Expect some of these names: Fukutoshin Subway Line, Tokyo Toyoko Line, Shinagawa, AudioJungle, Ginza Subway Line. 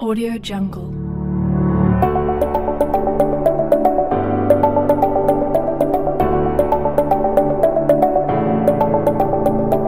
AudioJungle.